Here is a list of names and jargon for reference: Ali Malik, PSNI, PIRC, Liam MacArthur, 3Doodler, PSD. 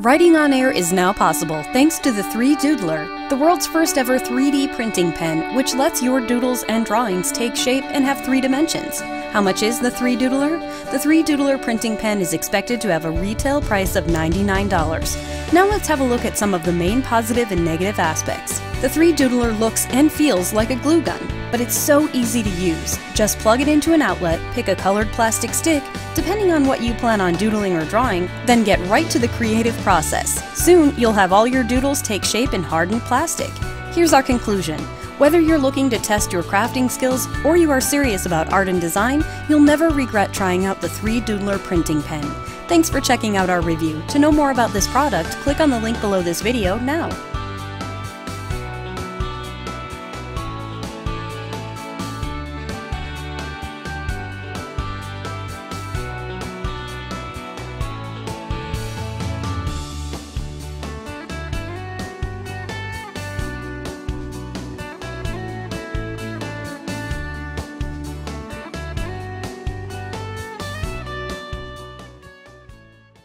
Writing on air is now possible thanks to the 3Doodler, the world's first ever 3D printing pen, which lets your doodles and drawings take shape and have 3 dimensions. How much is the 3Doodler? The 3Doodler printing pen is expected to have a retail price of $99. Now let's have a look at some of the main positive and negative aspects. The 3Doodler looks and feels like a glue gun, but it's so easy to use. Just plug it into an outlet, pick a colored plastic stick, depending on what you plan on doodling or drawing, then get right to the creative process. Soon, you'll have all your doodles take shape in hardened plastic. Here's our conclusion. Whether you're looking to test your crafting skills or you are serious about art and design, you'll never regret trying out the 3Doodler printing pen. Thanks for checking out our review. To know more about this product, click on the link below this video now.